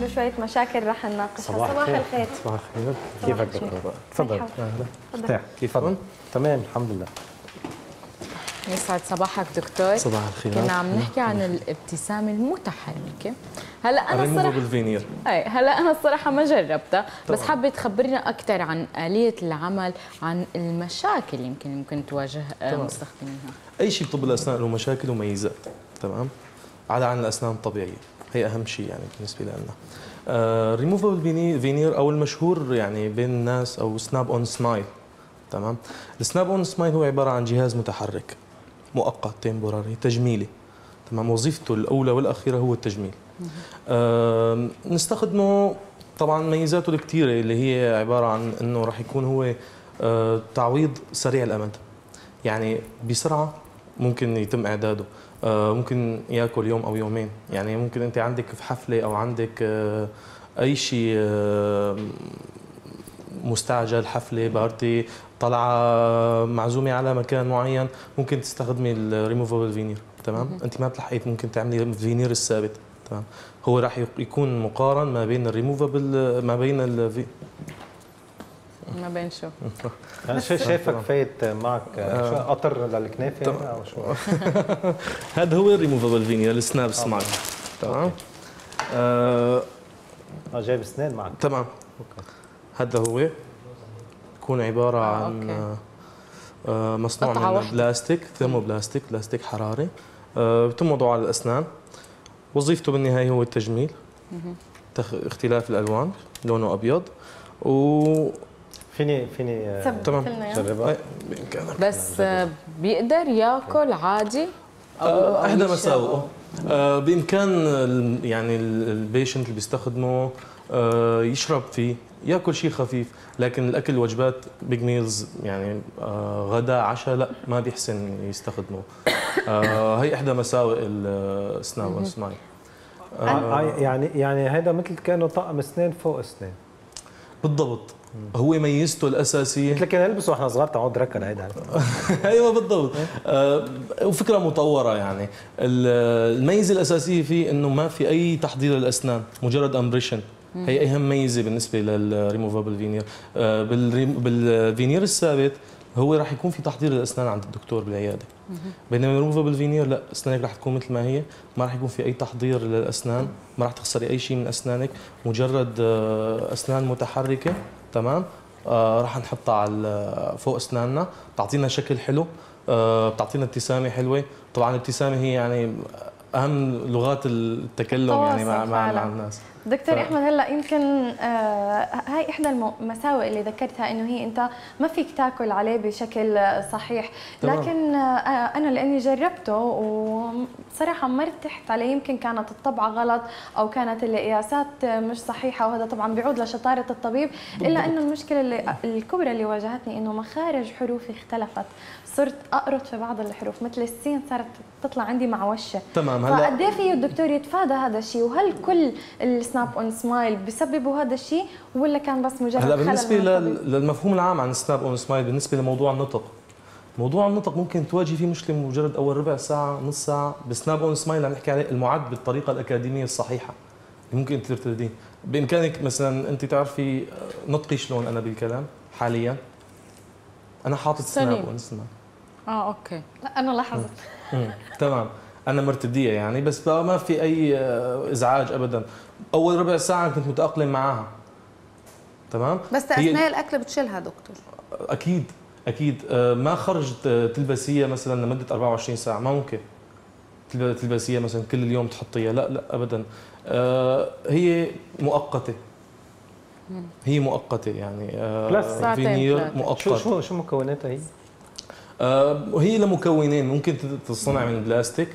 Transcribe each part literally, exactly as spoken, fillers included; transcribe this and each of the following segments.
عنده شويه مشاكل رح نناقشها. صباح الخير. صباح الخير، كيفك دكتور؟ تفضل. ارتاح. تفضل. تمام الحمد لله. يسعد صباحك دكتور. صباح الخير. كنا عم نحكي عن الابتسامه المتحركه. هلا انا الصراحه بالفينير. اي هلا انا الصراحه ما جربتها، بس حابه تخبرينا اكثر عن آلية العمل، عن المشاكل يمكن ممكن تواجه مستخدميها. اي شيء بطب الاسنان له مشاكل وميزات، تمام؟ عدا عن الاسنان الطبيعيه، هي اهم شيء يعني بالنسبه لنا. الريموفبل فينير او المشهور يعني بين الناس او سناب اون سمايل، تمام؟ السناب اون سمايل هو عباره عن جهاز متحرك مؤقت تمبوراري تجميلي، تمام؟ وظيفته الاولى والاخيره هو التجميل. أه نستخدمه طبعا ميزاته الكثيره اللي هي عباره عن انه راح يكون هو أه تعويض سريع الامد، يعني بسرعه ممكن يتم اعداده، أه ممكن ياكل يوم او يومين، يعني ممكن انت عندك في حفله او عندك أه اي شيء أه مستعجل، حفله بارتي، طلعه، معزومه على مكان معين، ممكن تستخدمي الريموفبل فينير، تمام؟ انت ما بتلحقي ممكن تعملي الفينير الثابت، تمام؟ هو راح يكون مقارن ما بين الريموفبل ما بين الفي ما بين شو؟ انا شايفك فايت معك شو قطر للكنافه او شو؟ هذا هو الريموفبل فينير السناب سمايل، تمام؟ اه جايب اسنان معك، تمام؟ هذا هو يكون عباره عن آه مصنوع من بلاستيك، ثيرمو بلاستيك، بلاستيك حراري، آه بيتم وضعه على الاسنان. وظيفته بالنهايه هو التجميل، تخ... اختلاف الالوان، لونه ابيض. و فيني فيني تمام جربها، بس بيقدر ياكل عادي أو احدى مساوئه. آه بامكان يعني البيشنت اللي بيستخدمه آه يشرب فيه، ياكل شيء خفيف، لكن الاكل وجبات بيج ميلز يعني آه غدا عشاء لا ما بيحسن يستخدمه. آه هي احدى مساوئ السناب اون سمايل. آه يعني يعني هذا مثل كانه طقم اسنان فوق اسنان بالضبط. هو ميزته الاساسيه مثل كنا نلبسه واحنا صغار تعود ركن هيدا. ايوه بالضبط. آه وفكره مطوره يعني الميزه الاساسيه فيه انه ما في اي تحضير للاسنان، مجرد امبريشن. هي اهم ميزه بالنسبه للريموفبل فينير. آه بالفينير الثابت هو راح يكون في تحضير الاسنان عند الدكتور بالعياده، بينما الريموفبل فينير لا، اسنانك راح تكون مثل ما هي، ما راح يكون في اي تحضير للاسنان، ما راح تخسري اي شيء من اسنانك، مجرد آه اسنان متحركه، تمام؟ آه راح نحطها على فوق اسناننا، بتعطينا شكل حلو، آه بتعطينا ابتسامه حلوه. طبعا الابتسامه هي يعني اهم لغات التكلم يعني مع مع, مع الناس. دكتور ف... احمد هلا يمكن آه هاي احدى المساوئ اللي ذكرتها انه هي انت ما فيك تاكل عليه بشكل صحيح، طبعا. لكن آه انا لاني جربته وصراحه ما ارتحت عليه، يمكن كانت الطبعه غلط او كانت القياسات مش صحيحه، وهذا طبعا بيعود لشطاره الطبيب. الا انه المشكله اللي الكبرى اللي واجهتني انه مخارج حروفي اختلفت، صرت اقرط في بعض الحروف مثل السين صارت تطلع عندي معوشه. تمام. هلا فقد ايه فيه الدكتور يتفادى هذا الشيء؟ وهل كل سناب اون سمايل بسببوا هذا الشيء ولا كان بس مجرد خلل؟ هلا بالنسبه للمفهوم العام عن سناب اون سمايل بالنسبه لموضوع النطق، موضوع النطق ممكن تواجه فيه مشكله مجرد اول ربع ساعه نص ساعه. بسناب اون سمايل عم نحكي عليه المعد بالطريقه الاكاديميه الصحيحه اللي ممكن انت ترتديه. بامكانك مثلا انت تعرفي نطقي شلون انا بالكلام حاليا، انا حاطط سناب اون سمايل. اه اوكي. لا انا لاحظت. تمام. أنا مرتدية يعني، بس ما في أي إزعاج أبداً. أول ربع ساعة كنت متأقلم معاها، تمام؟ بس أثناء الأكل بتشيلها دكتور؟ أكيد أكيد. ما خرجت تلبسية مثلاً لمدة أربعة وعشرين ساعة، ما ممكن تلبسية مثلاً كل اليوم تحطيها، لا لا أبداً. هي مؤقتة، هي مؤقتة يعني. بلاس فينير مؤقت. شو شو مكوناتها هي؟ هي لمكونين، ممكن تتصنع من البلاستيك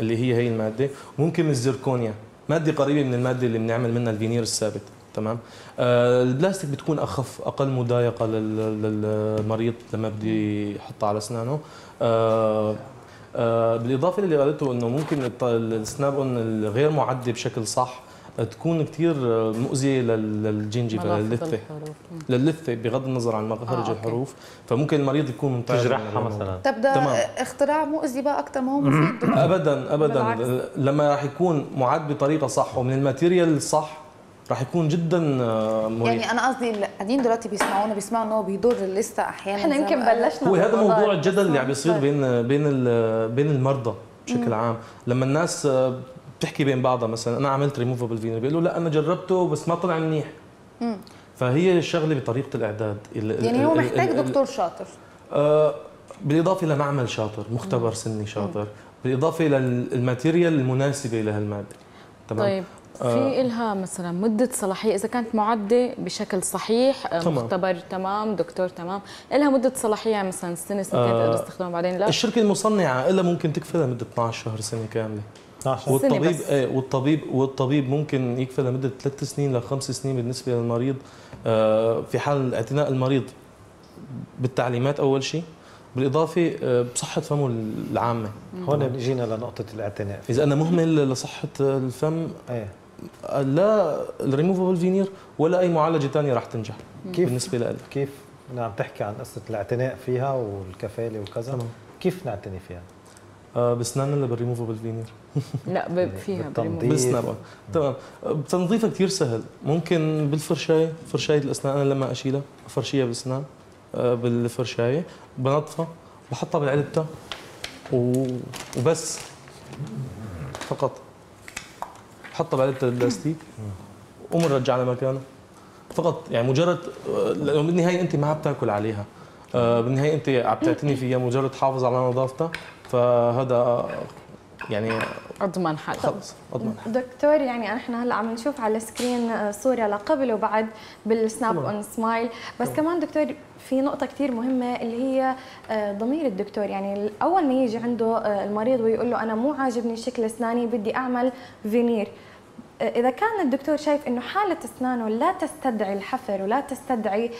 اللي هي هي الماده، ممكن من الزركونيا، ماده قريبه من الماده اللي بنعمل منها الفينير الثابت، تمام؟ آه البلاستيك بتكون اخف، اقل مضايقه للمريض لما بدي يحطها على اسنانه. آه آه بالاضافه اللي قالته انه ممكن السناب اون الغير معدي بشكل صح تكون كثير مؤذيه للجنجفه، للثه للثه بغض النظر عن مخارج آه، الحروف، فممكن المريض يكون منطعم تجرحها مثلا. طب ده اختراع مؤذي بقى اكثر ما هو مفيد. ابدا ابدا. لما راح يكون معد بطريقه صح ومن الماتيريال الصح راح يكون جدا مريح. يعني انا قصدي اللي قاعدين دلوقتي بيسمعونا بيسمعوا ان هو بيضر لسه احيانا. احنا يمكن بلشنا هو هذا موضوع الجدل اللي عم بيصير بين بين بين المرضى بشكل مم. عام، لما الناس بتحكي بين بعضها مثلا انا عملت ريموفبل فينر بيقولوا لا انا جربته بس ما طلع منيح. امم فهي الشغله بطريقه الاعداد ال يعني هو محتاج ال دكتور شاطر آه بالاضافه لمعمل شاطر، مختبر مم. سني شاطر، مم. بالاضافه للماتيريال المناسبه لهالماده. تمام. طيب في إلها مثلا مدة صلاحية إذا كانت معدة بشكل صحيح تمام. مختبر تمام، دكتور تمام، إلها مدة صلاحية مثلا سنة سنتين تقدر تستخدمها بعدين لا؟ الشركة المصنعة إلها ممكن تكفي لها مدة اثنعش شهر سنة كاملة. اثنعش والطبيب آه والطبيب والطبيب ممكن يكفي لها مدة ثلاث سنين لخمس سنين بالنسبة للمريض آه في حال اعتناء المريض بالتعليمات أول شيء، بالاضافه بصحه فمه العامه. هون بيجينا لنقطه الاعتناء. اذا انا مهمل لصحه الفم ايه لا الريموفبل فينير ولا اي معالجه ثانيه راح تنجح. كيف بالنسبه لك كيف عم تحكي عن قصه الاعتناء فيها والكفاله وكذا؟ تمام. كيف نعتني فيها؟ آه بسناننا ولا بالريموفبل فينير؟ لا فيها بالتنظيف. تمام. تنظيفها كثير سهل، ممكن بالفرشايه، فرشايه الاسنان انا لما اشيلها فرشيها بالاسنان بالفرشايه بنظفها بحطها بالعلبتها وبس، فقط بحطها بعلبتها البلاستيك وبنرجعها على مكانها فقط. يعني مجرد بالنهايه انت ما عم تاكل عليها، بالنهايه انت عم تعتني فيها، مجرد حافظ على نظافتها فهذا يعني اضمن حل. خلص اضمن حل دكتور. يعني احنا هلا عم نشوف على السكرين صوره لقبل وبعد بالسناب اون سمايل، بس طبعا. كمان دكتور في نقطه كثير مهمه اللي هي ضمير الدكتور، يعني اول ما يجي عنده المريض ويقول له انا مو عاجبني شكل اسناني بدي اعمل فينير، إذا كان الدكتور شايف إنه حالة أسنانه لا تستدعي الحفر ولا تستدعي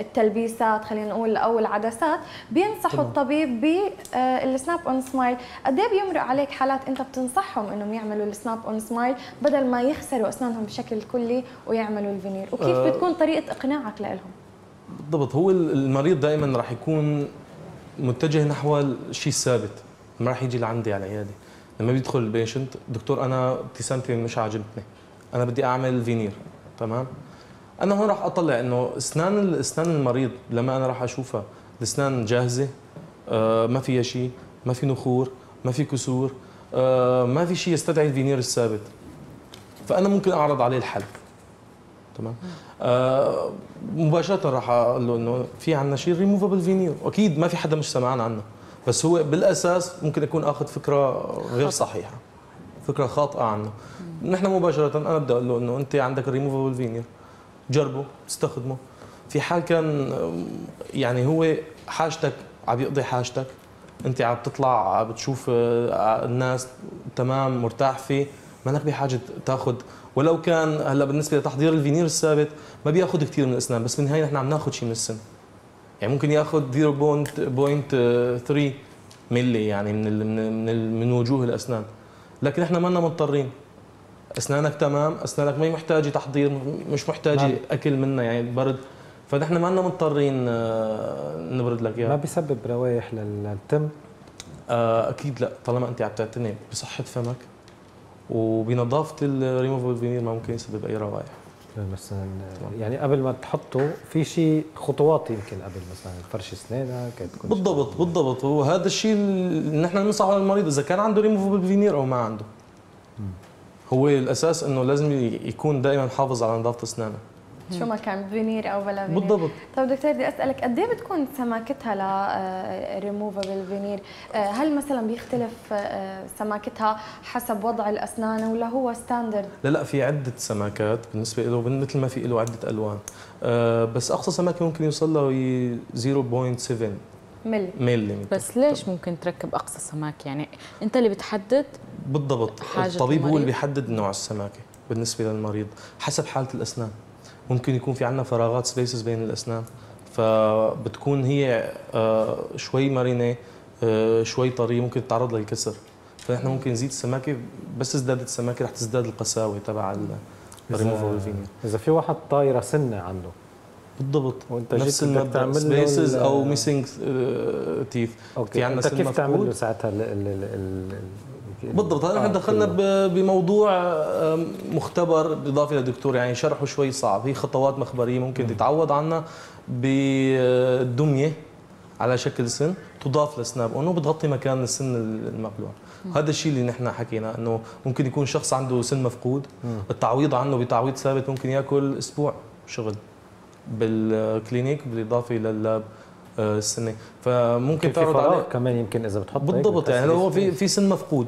التلبيسات خلينا نقول أو العدسات، بينصحوا الطبيب بالسناب أون سمايل. قد إيه بيمرق عليك حالات أنت بتنصحهم إنهم يعملوا السناب أون سمايل بدل ما يخسروا أسنانهم بشكل كلي ويعملوا الفينير، وكيف بتكون طريقة إقناعك لهم؟ بالضبط. هو المريض دائما راح يكون متجه نحو الشيء الثابت، ما راح يجي لعندي على العيادة. لما بيدخل البيشنت دكتور انا ابتسامتي مش عاجبتني انا بدي اعمل فينير، تمام. انا هون راح اطلع انه اسنان اسنان المريض لما انا راح اشوفها الاسنان جاهزه، آه ما فيها شيء، ما في نخور، ما في كسور، آه ما في شيء يستدعي الفينير الثابت، فانا ممكن اعرض عليه الحل. تمام. آه مباشره راح اقول له انه في عندنا شيء ريموفبل فينير، اكيد ما في حدا مش سمعان عنه، بس هو بالاساس ممكن اكون اخذ فكره غير صحيحه، فكره خاطئه عنه. نحن مباشره انا بدي اقول له انه انت عندك الريموفبل فينير، جربه استخدمه. في حال كان يعني هو حاجتك عم يقضي حاجتك، انت عم تطلع عم بتشوف الناس تمام مرتاح فيه، مالك بحاجه تاخذ. ولو كان هلا بالنسبه لتحضير الفينير الثابت ما بياخذ كثير من الاسنان، بس بالنهايه نحن عم ناخذ شيء من السن. يعني ممكن ياخذ صفر فاصلة ثلاثة ملي يعني من من من وجوه الاسنان، لكن احنا ما لنا مضطرين. اسنانك تمام، اسنانك ما محتاجه تحضير، مش محتاجه اكل منها يعني برد، فنحن ما لنا مضطرين نبرد لك اياها. ما بيسبب روايح للتم؟ آه اكيد لا، طالما انت عم تعتني بصحه فمك وبنظافه الريموفبل فينير ما ممكن يسبب اي روايح. مثلا يعني قبل ما تحطه في شيء خطوات يمكن قبل مثلا فرش اسنانك تكون بالضبط شيء. بالضبط. وهذا الشيء اللي نحن بننصحه للمريض اذا كان عنده ريموفبل فينير او ما عنده. م. هو الاساس انه لازم يكون دائما حافظ على نظافه اسنانه شو ما كان فينير او بلا فينير. بالضبط. طيب دكتور بدي اسالك قد ايه بتكون سماكتها لريموفبل فينير؟ هل مثلا بيختلف سماكتها حسب وضع الاسنان ولا هو ستاندرد؟ لا لا في عده سماكات بالنسبه له، مثل ما في له عده الوان، بس اقصى سماكه ممكن يوصل له صفر فاصلة سبعة ملي ملي. بس ليش ممكن تركب اقصى سماكه؟ يعني انت اللي بتحدد؟ بالضبط. الطبيب هو اللي بيحدد نوع السماكه بالنسبه للمريض حسب حاله الاسنان. ممكن يكون في عندنا فراغات سبيسز بين الاسنان، فبتكون هي شوي مرنه شوي طريه، ممكن تتعرض للكسر، فنحن ممكن نزيد السماكه. بس ازدادت السماكه رح تزداد القساوه تبع الريموفبل فينير. اذا في واحد طايره سنه عنده بالضبط وانت نفس المبدا سبيسز او ميسنج تيث، في عندنا سنه كيف تعمل له ساعتها بالضبط. هلا دخلنا بموضوع مختبر بالاضافه للدكتور، يعني شرحه شوي صعب، هي خطوات مخبريه ممكن تتعوض عنها بالدميه على شكل سن تضاف لسناب اون وبتغطي مكان السن المبلوع. هذا الشيء اللي نحن حكينا انه ممكن يكون شخص عنده سن مفقود، التعويض عنه بتعويض ثابت ممكن ياكل اسبوع شغل بالكلينيك بالاضافه لللاب السنه، فممكن تعرض عليه كمان يمكن اذا بتحط بالضبط. يعني هو في في سن مفقود،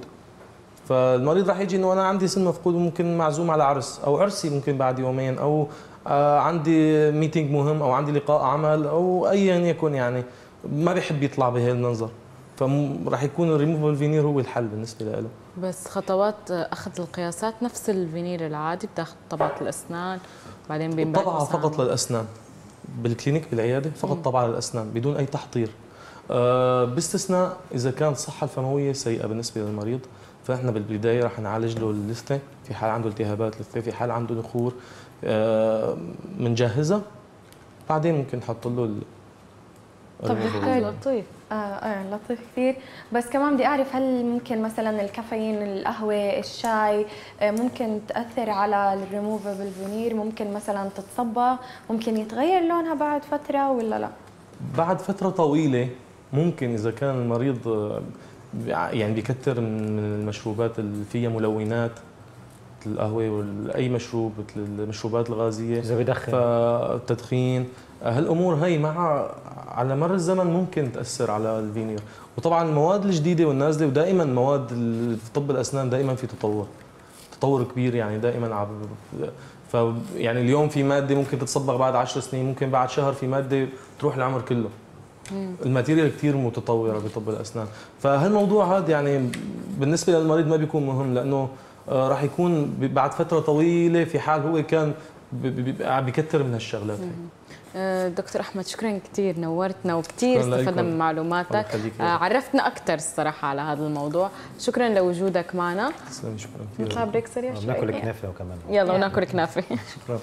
فالمريض راح يجي انه انا عندي سن مفقود وممكن معزوم على عرس او عرسي ممكن بعد يومين، او عندي ميتينج مهم، او عندي لقاء عمل، او ايا يكن، يعني ما بيحب يطلع بهذا المنظر، فراح يكون الريموفبل فينير هو الحل بالنسبه له. بس خطوات اخذ القياسات نفس الفينير العادي، بتاخذ طبعه الاسنان بعدين بينبعث طبعه فقط للاسنان بالكلينيك بالعياده، فقط طبعه للاسنان بدون اي تحضير، أه باستثناء اذا كانت الصحه الفمويه سيئه بالنسبه للمريض، فاحنا بالبدايه راح نعالج له اللثه، في حال عنده التهابات لثه، في حال عنده نخور بنجهزها، أه بعدين ممكن نحط له. طب حلو لطيف. اه اه لطيف كثير. بس كمان بدي اعرف هل ممكن مثلا الكافيين، القهوه، الشاي ممكن تاثر على الريموفبل فينير؟ ممكن مثلا تتصبى، ممكن يتغير لونها بعد فتره ولا لا؟ بعد فتره طويله ممكن اذا كان المريض يعني بيكثر من المشروبات اللي فيها ملونات مثل القهوه واي مشروب مثل المشروبات الغازيه، اذا بدخن، فالتدخين، هالامور هي مع على مر الزمن ممكن تاثر على الفينير. وطبعا المواد الجديده والنازله، ودائما مواد طب الاسنان دائما في تطور تطور كبير، يعني دائما عم ف يعني اليوم في ماده ممكن تتصبغ بعد عشر سنين، ممكن بعد شهر في ماده تروح العمر كله. الماتيريال كثير متطوره بطب الاسنان، فهالموضوع هذا يعني بالنسبه للمريض ما بيكون مهم، لانه راح يكون بعد فتره طويله في حال هو كان بكثر من هالشغلات. دكتور أحمد شكرا كثير، نورتنا وكثير استفدنا من معلوماتك، عرفتنا أكثر الصراحة على هذا الموضوع. شكرا لوجودك معنا. تسلمي، شكرا كثير. نطلع بريك سريع شوي، ناكل كنافة وكمان. يلا وناكل كنافة. شكرا.